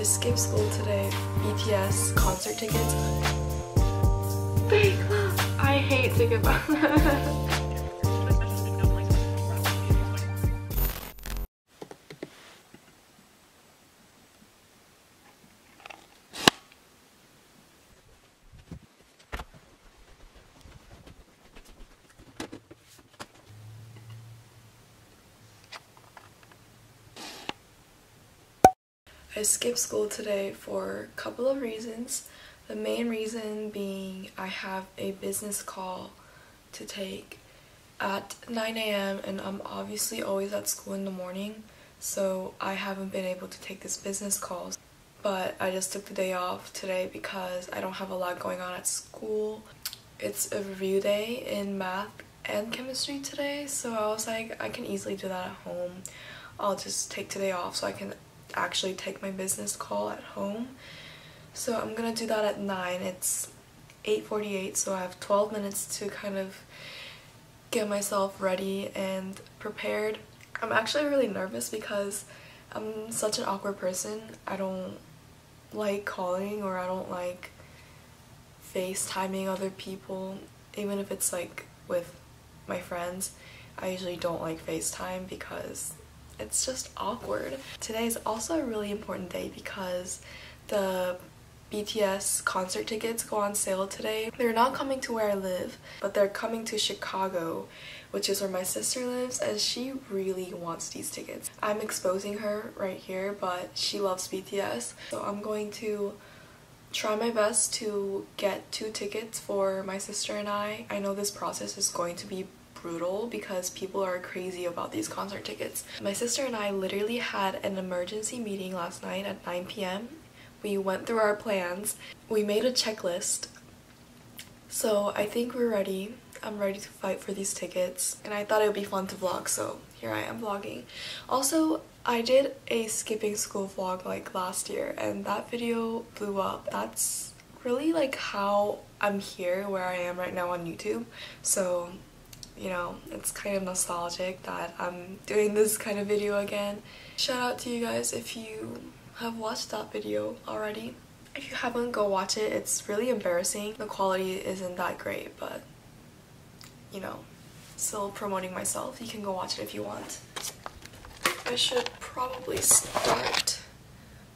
I skipped school today. BTS concert tickets. Big love. I hate Ticketmaster. I skipped school today for a couple of reasons. The main reason being I have a business call to take at 9 AM and I'm obviously always at school in the morning, so I haven't been able to take this business call. But I just took the day off today because I don't have a lot going on at school. It's a review day in math and chemistry today, so I was like, I can easily do that at home. I'll just take today off so I can actually take my business call at home. So I'm gonna do that at 9. It's 8:48, so I have 12 minutes to kind of get myself ready and prepared. I'm actually really nervous because I'm such an awkward person. I don't like calling, or I don't like FaceTiming other people, even if it's like with my friends. I usually don't like FaceTime because it's just awkward. Today is also a really important day because the BTS concert tickets go on sale today. They're not coming to where I live, but they're coming to Chicago, which is where my sister lives, and she really wants these tickets. I'm exposing her right here, but she loves BTS, so I'm going to try my best to get 2 tickets for my sister and I. I know this process is going to be brutal because people are crazy about these concert tickets. My sister and I literally had an emergency meeting last night at 9 PM. We went through our plans. We made a checklist. So I think we're ready. I'm ready to fight for these tickets. And I thought it would be fun to vlog, so here I am vlogging. Also, I did a skipping school vlog like last year and that video blew up. That's really like how I'm here where I am right now on YouTube. So you know, it's kind of nostalgic that I'm doing this kind of video again. Shout out to you guys if you have watched that video already. If you haven't, go watch it. It's really embarrassing. The quality isn't that great, but you know, still promoting myself. You can go watch it if you want. I should probably start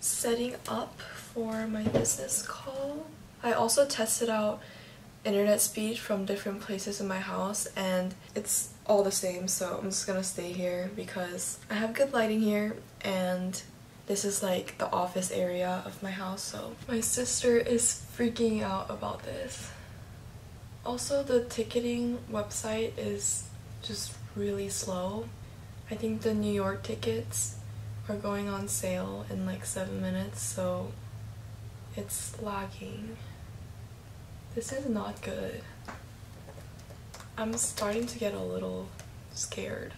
setting up for my business call. I also tested out internet speed from different places in my house and it's all the same, so I'm just gonna stay here because I have good lighting here and this is like the office area of my house, so my sister is freaking out about this. Also, the ticketing website is just really slow. I think the New York tickets are going on sale in like 7 minutes, so it's lagging. This is not good. I'm starting to get a little scared.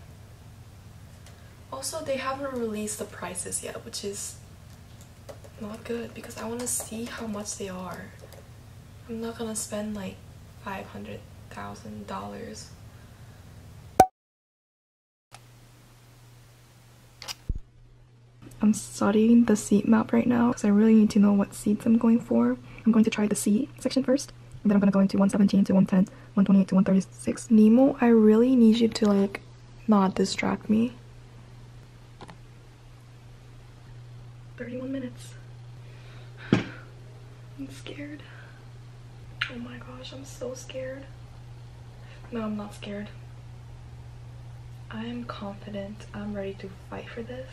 Also, they haven't released the prices yet, which is not good because I want to see how much they are. I'm not gonna spend like $500,000. I'm studying the seat map right now because I really need to know what seats I'm going for. I'm going to try the C section first. Then I'm gonna go into 117 to 110, 128 to 136. Nemo, I really need you to like not distract me. 31 minutes. I'm scared. Oh my gosh, I'm so scared. No, I'm not scared. I am confident. I'm ready to fight for this.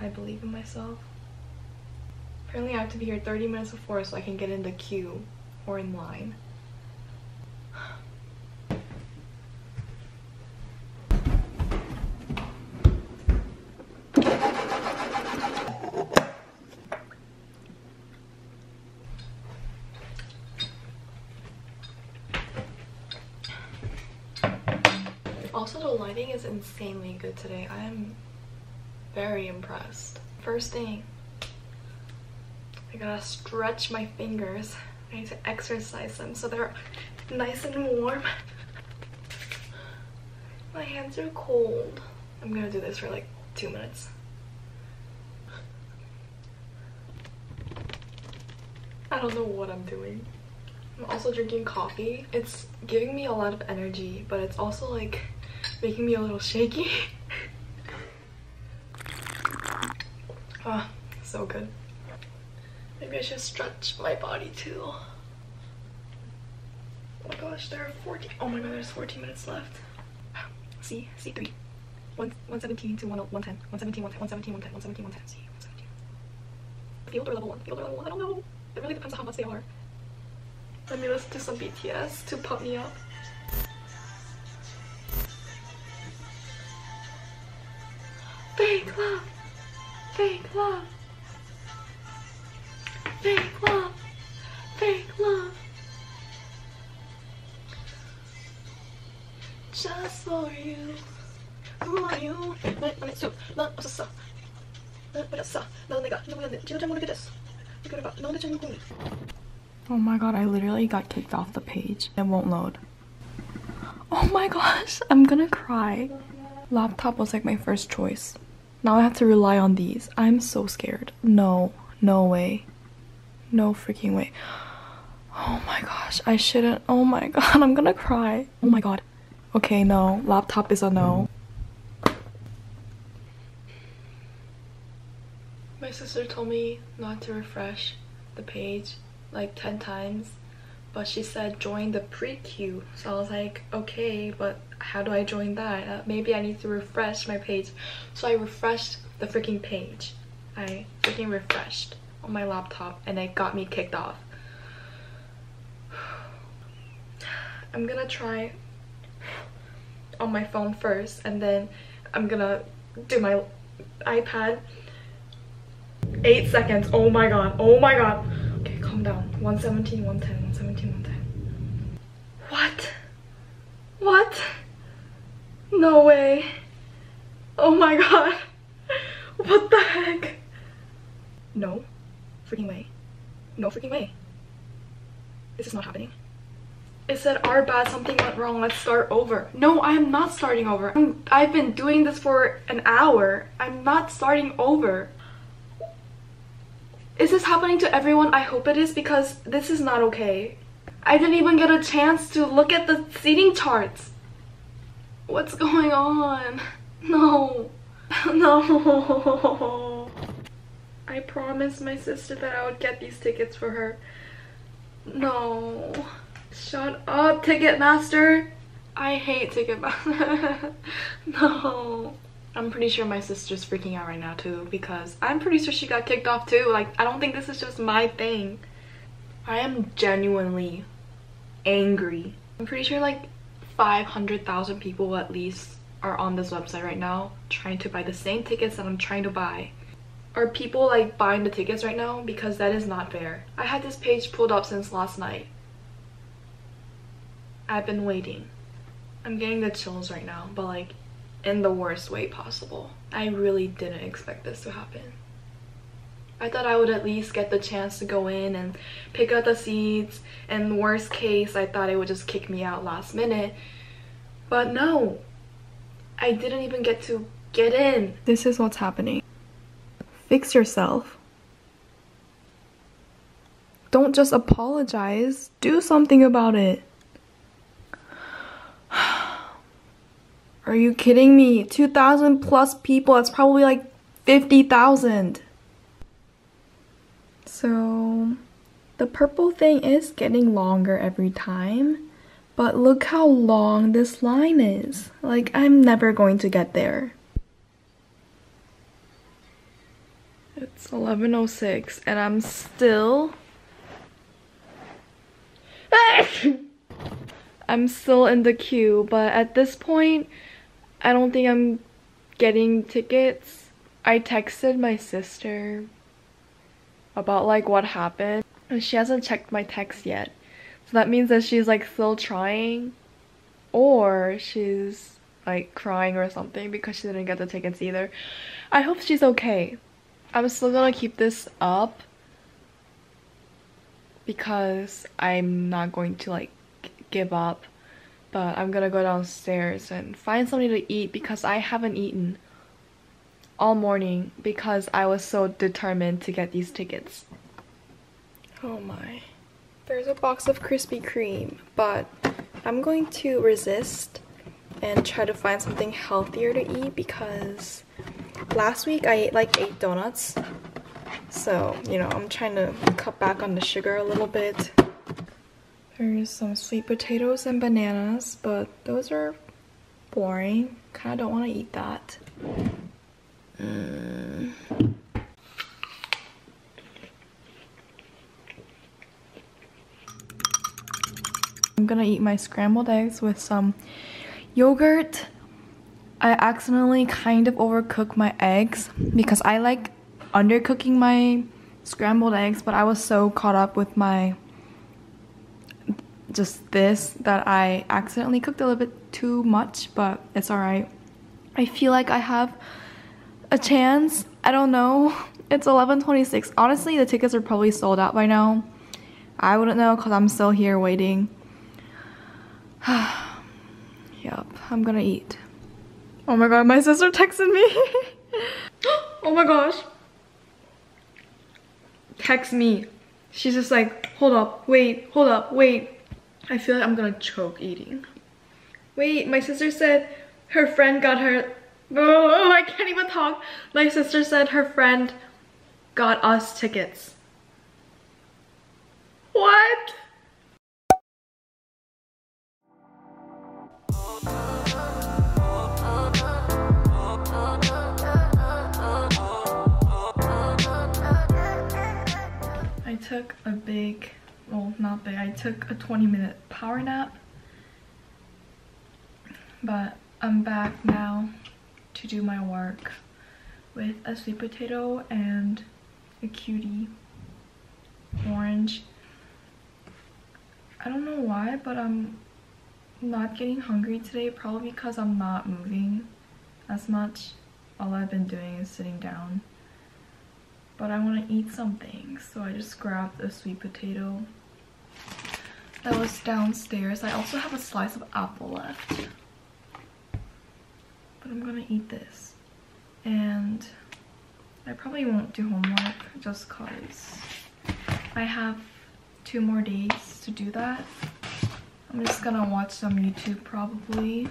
I believe in myself. Apparently I have to be here 30 minutes before so I can get in the queue or in line. Also, the lighting is insanely good today. I am very impressed. First thing, I gotta stretch my fingers. I need to exercise them so they're nice and warm. My hands are cold. I'm gonna do this for like 2 minutes. I don't know what I'm doing. I'm also drinking coffee. It's giving me a lot of energy, but it's also like making me a little shaky. Ah, so good. Maybe I should stretch my body too. Oh my gosh, there are 14. Oh my god, there's 14 minutes left. C, C3. 117 to 110. 117, 110, 117, 110, 117, 110. C, 117. Field or level 1? Field or level 1? I don't know. It really depends on how much they are. Let me listen to some BTS to pump me up. Fake love! Fake love! Fake love! Fake love! Just for you. Who are you? Oh my god, I literally got kicked off the page. It won't load. Oh my gosh, I'm gonna cry. Laptop was like my first choice. Now I have to rely on these. I'm so scared. No, no way. No freaking way. Oh my gosh, I shouldn't. Oh my god, I'm gonna cry. Oh my god. Okay, no. Laptop is a no. My sister told me not to refresh the page like 10 times, but she said join the pre-queue. So I was like, okay, but how do I join that? Maybe I need to refresh my page. So I refreshed the freaking page. I freaking refreshed on my laptop and it got me kicked off. I'm gonna try on my phone first and then I'm gonna do my iPad. 8 seconds. Oh my god, oh my god. Okay, calm down. 117, 110, 117, 110. What? What? No way. Oh my god. What the heck? No freaking way. No freaking way. This is not happening. It said, our bad, something went wrong, let's start over. No, I am not starting over. I've been doing this for an hour. I'm not starting over. Is this happening to everyone? I hope it is, because this is not okay. I didn't even get a chance to look at the seating charts. What's going on? No. No. I promised my sister that I would get these tickets for her. No. Shut up, Ticketmaster! I hate Ticketmaster. No. I'm pretty sure my sister's freaking out right now too, because I'm pretty sure she got kicked off too. Like, I don't think this is just my thing. I am genuinely angry. I'm pretty sure like 500,000 people at least are on this website right now trying to buy the same tickets that I'm trying to buy. Are people like buying the tickets right now? Because that is not fair. I had this page pulled up since last night. I've been waiting. I'm getting the chills right now, but like in the worst way possible. I really didn't expect this to happen. I thought I would at least get the chance to go in and pick up the seats, and worst case I thought it would just kick me out last minute, but no, I didn't even get to get in. This is what's happening. Fix yourself. Don't just apologize, do something about it. Are you kidding me? 2,000 plus people, that's probably like 50,000. So the purple thing is getting longer every time, but look how long this line is. Like, I'm never going to get there. It's 11:06 and I'm still in the queue, but at this point I don't think I'm getting tickets. I texted my sister about like what happened and she hasn't checked my text yet, so that means that she's like still trying, or she's like crying or something because she didn't get the tickets either. I hope she's okay. I'm still gonna keep this up because I'm not going to like give up, but I'm gonna go downstairs and find something to eat because I haven't eaten all morning because I was so determined to get these tickets. Oh my. There's a box of Krispy Kreme, but I'm going to resist and try to find something healthier to eat because last week I ate like 8 donuts. So, you know, I'm trying to cut back on the sugar a little bit. There's some sweet potatoes and bananas, but those are boring. Kinda don't want to eat that. I'm gonna eat my scrambled eggs with some yogurt. I accidentally kind of overcooked my eggs because I like undercooking my scrambled eggs, but I was so caught up with my just this that I accidentally cooked a little bit too much, but it's alright. I feel like I have a chance. I don't know. It's 11:26. Honestly, the tickets are probably sold out by now. I wouldn't know because I'm still here waiting. Yep, I'm gonna eat. Oh my god, my sister texted me. Oh my gosh. Text me. She's just like, hold up, wait, hold up, wait. I feel like I'm gonna choke eating. Wait, my sister said her friend got her... Oh, I can't even talk. My sister said her friend got us tickets. What? I took a big, well, not big, I took a 20-minute power nap, but I'm back now to do my work with a sweet potato and a cutie orange. I don't know why, but I'm not getting hungry today, probably because I'm not moving as much. All I've been doing is sitting down. But I want to eat something, so I just grabbed a sweet potato that was downstairs. I also have a slice of apple left, but I'm gonna eat this. And I probably won't do homework just cause I have 2 more days to do that. I'm just gonna watch some YouTube probably.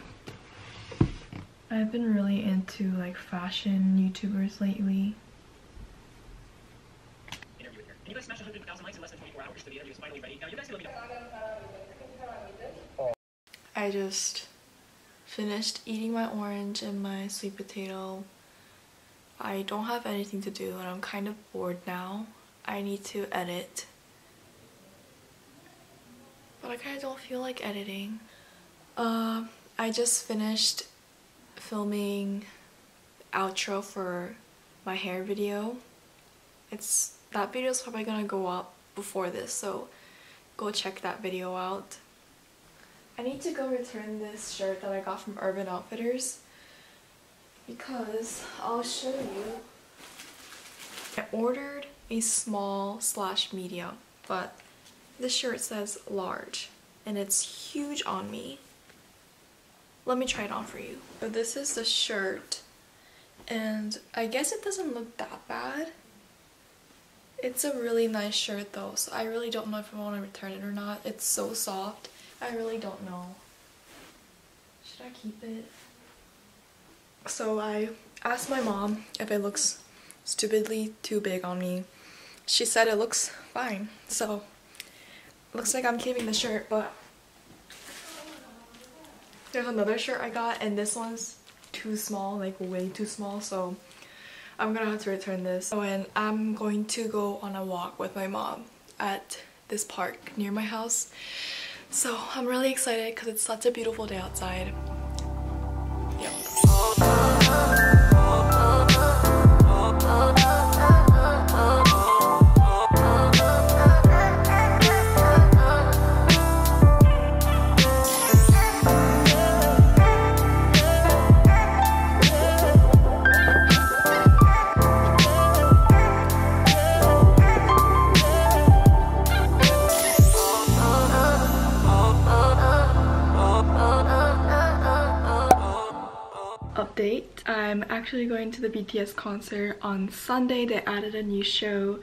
I've been really into like fashion YouTubers lately. You guys smashed 100,000 likes in less than 24 hours. The interview is finally ready. Now you guys can let me know. I just finished eating my orange and my sweet potato. I don't have anything to do and I'm kind of bored now. I need to edit. But I kind of don't feel like editing. I just finished filming the outro for my hair video. That video is probably gonna go up before this, so go check that video out. I need to go return this shirt that I got from Urban Outfitters because I'll show you. I ordered a small/medium, but this shirt says large and it's huge on me. Let me try it on for you. So this is the shirt and I guess it doesn't look that bad. It's a really nice shirt though, so I really don't know if I want to return it or not. It's so soft. I really don't know. Should I keep it? So I asked my mom if it looks stupidly too big on me. She said it looks fine. So, looks like I'm keeping the shirt, but there's another shirt I got and this one's too small, like way too small, so I'm gonna have to return this. Oh, and I'm going to go on a walk with my mom at this park near my house. So I'm really excited because it's such a beautiful day outside. Update. I'm actually going to the BTS concert on Sunday. They added a new show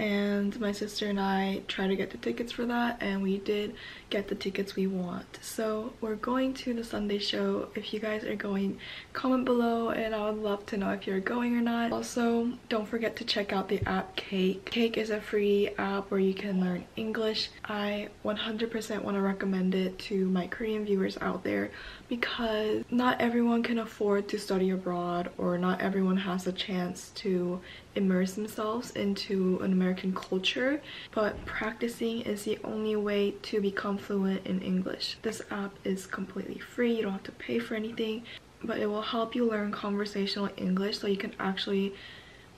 and my sister and I tried to get the tickets for that, and we did get the tickets we want. So we're going to the Sunday show. If you guys are going, comment below, and I would love to know if you're going or not. Also, don't forget to check out the app Cake. Cake is a free app where you can learn English. I 100% want to recommend it to my Korean viewers out there, because not everyone can afford to study abroad, or not everyone has a chance to immerse themselves into an American culture, but practicing is the only way to become fluent in English. This app is completely free, you don't have to pay for anything, but it will help you learn conversational English so you can actually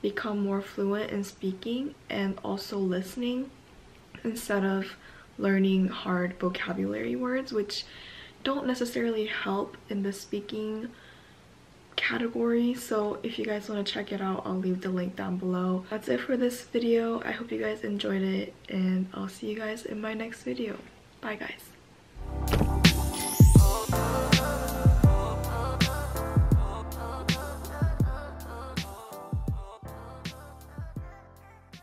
become more fluent in speaking and also listening, instead of learning hard vocabulary words, which don't necessarily help in the speaking category. So if you guys want to check it out, I'll leave the link down below. That's it for this video. I hope you guys enjoyed it, and I'll see you guys in my next video. Bye guys.